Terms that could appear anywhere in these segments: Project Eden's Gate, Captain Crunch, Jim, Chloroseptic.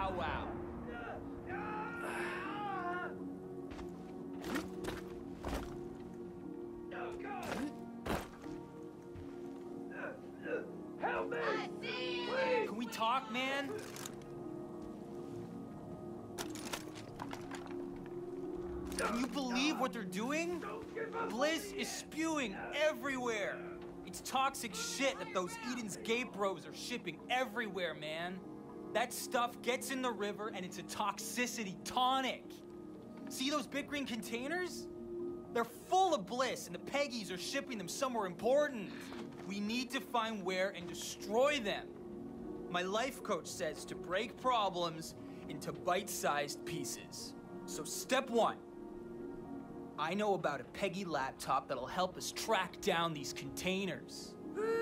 powwow. Help me! Please. Can we talk, man? Can you believe what they're doing? Bliss is spewing everywhere. It's toxic shit that those Eden's Gate bros are shipping everywhere, man. That stuff gets in the river and it's a toxicity tonic. See those big green containers? They're full of Bliss and the Peggies are shipping them somewhere important. We need to find where and destroy them. My life coach says to break problems into bite-sized pieces. So step one, I know about a Peggy laptop that'll help us track down these containers.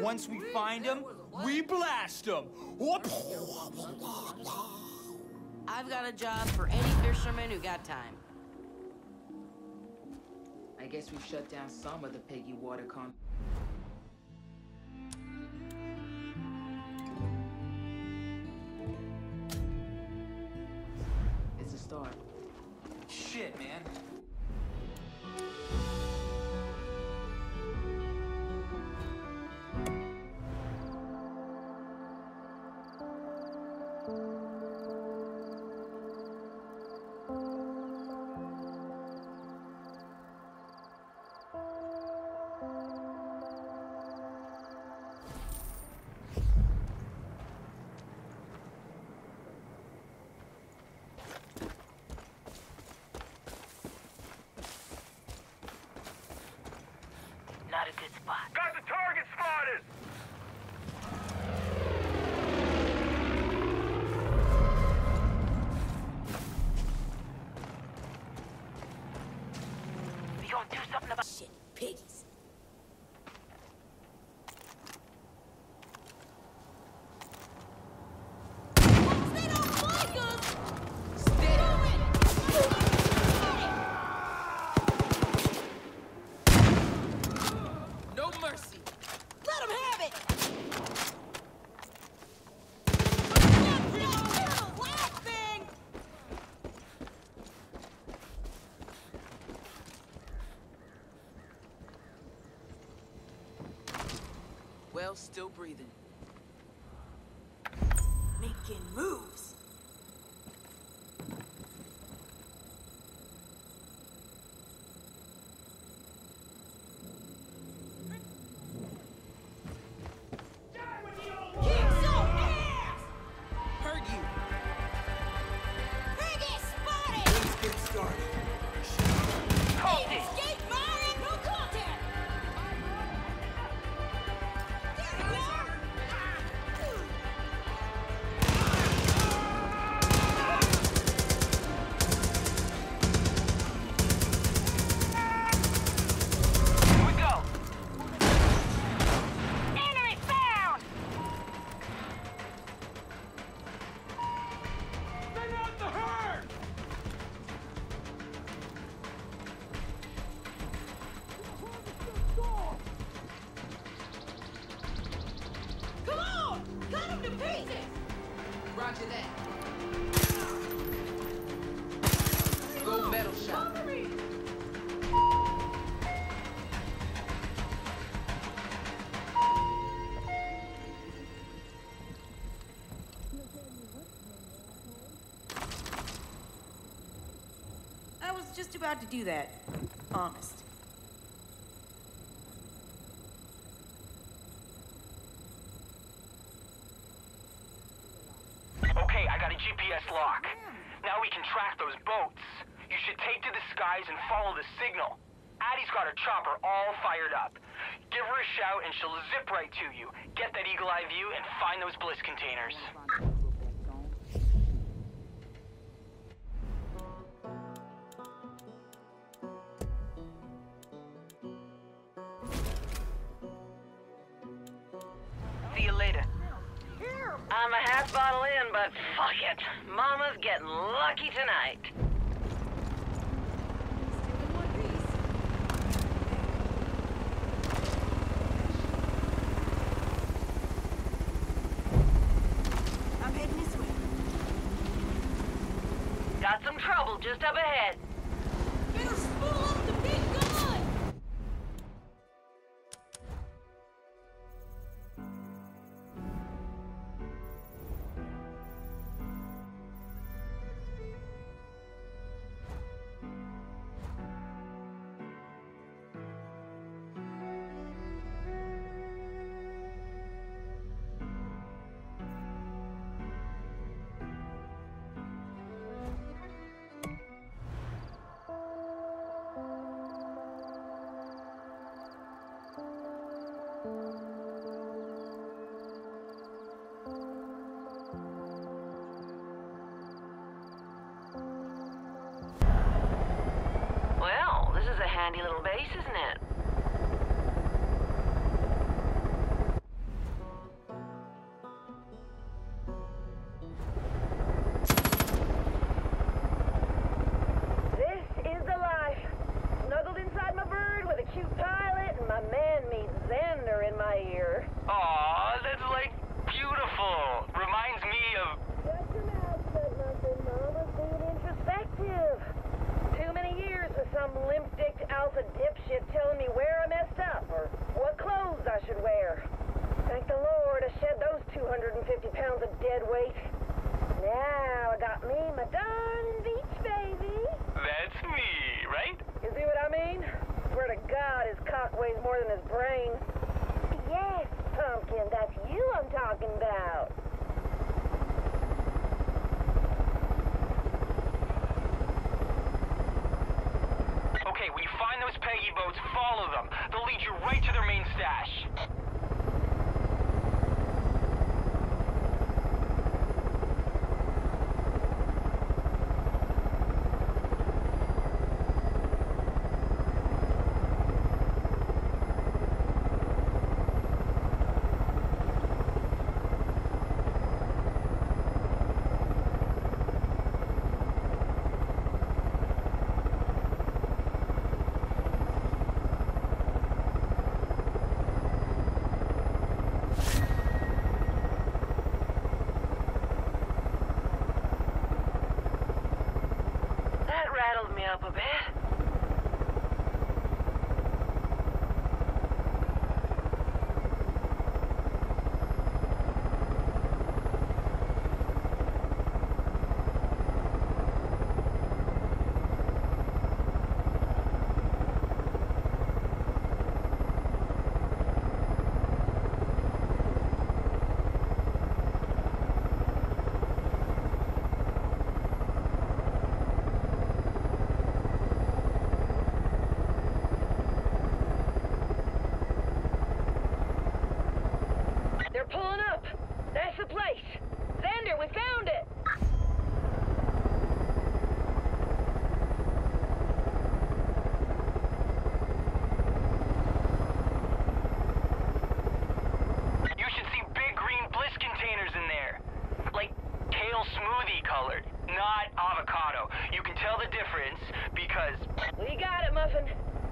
Once we find them, we blast them! I've got a job for any fisherman who got time. I guess we've shut down some of the Peggy water con... It's a start. Shit, man. Not a good spot. Got the target spotted! We gonna do something about shit, Piggies. Well, still breathing. Making moves. Roger that. Go metal shot. I was just about to do that. Honest. GPS lock. Now we can track those boats. You should take to the skies and follow the signal. Addie's got her chopper all fired up. Give her a shout and she'll zip right to you. Get that eagle eye view and find those Bliss containers. See you later. I'm a half bottle in, but fuck it. Mama's getting lucky tonight. I'm heading this way. Got some trouble just up ahead. Better spool up the big handy little base, isn't it? This is the life. Snuggled inside my bird with a cute pilot and my man meets Xander in my ear. Aw, that's like beautiful. Reminds me of... Just your mouth said nothing, Mama's being introspective. Too many years with some limp-dicked alpha dipshit telling me where I messed up or what clothes I should wear. Thank the Lord I shed those 250 pounds of dead weight. Now I got me my darling beach baby. That's me, right? You see what I mean? Swear to God his cock weighs more than his brain. Yes, pumpkin, that's you I'm talking about. Find those Peggy boats, follow them. They'll lead you right to their main stash. Up a bit.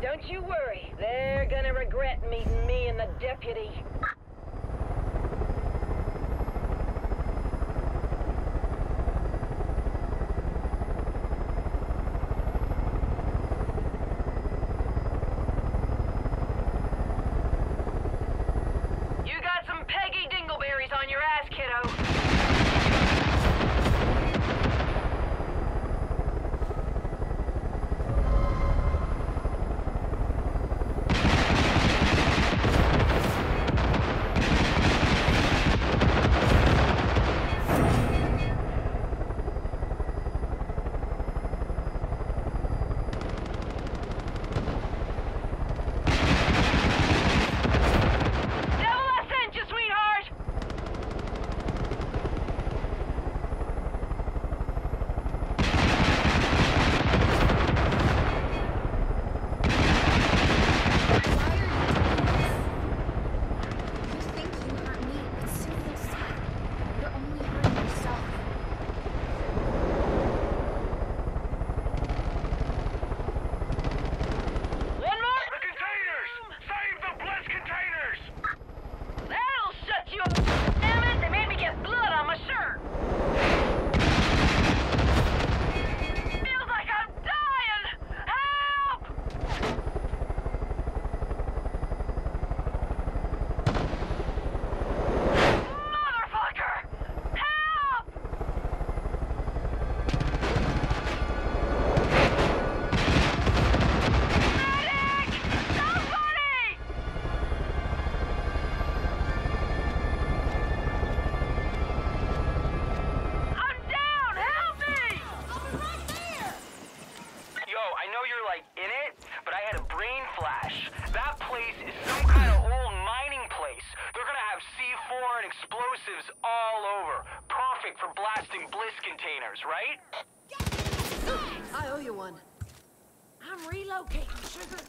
Don't you worry. They're gonna regret meeting me and the deputy. You got some Peggy Dingleberries on your ass, kiddo. containers, right? I owe you one. I'm relocating, sugar.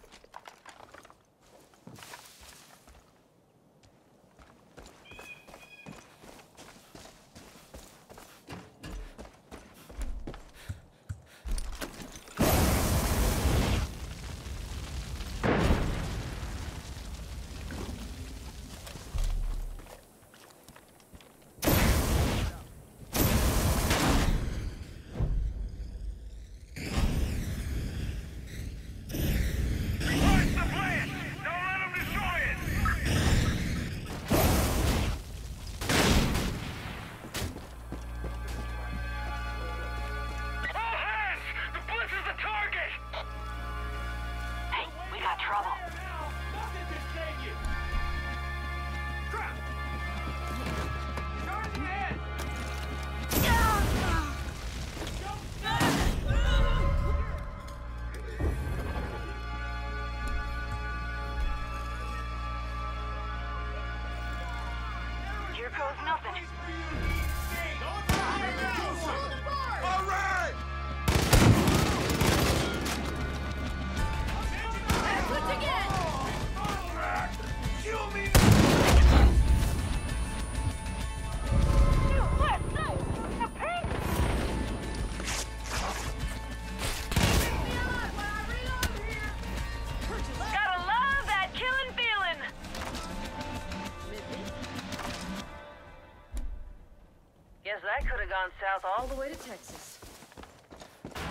Gone south all the way to Texas.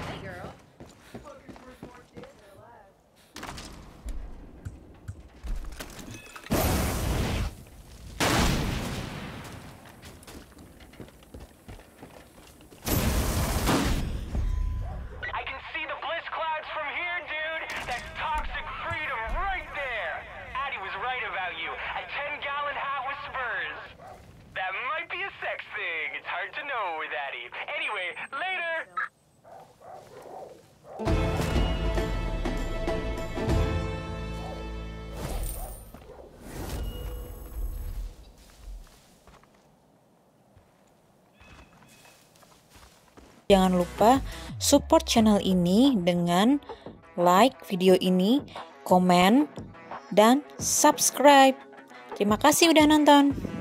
Hey, girl. Jangan lupa support channel ini dengan like video ini, komen, dan subscribe. Terima kasih udah nonton.